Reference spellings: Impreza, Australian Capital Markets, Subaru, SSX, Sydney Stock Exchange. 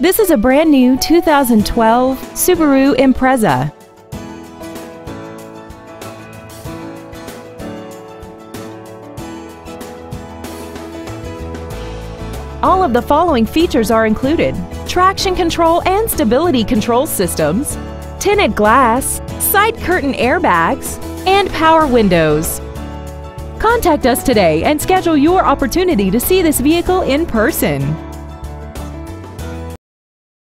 This is a brand new 2012 Subaru Impreza. All of the following features are included: traction control and stability control systems, tinted glass, side curtain airbags, and power windows. Contact us today and schedule your opportunity to see this vehicle in person.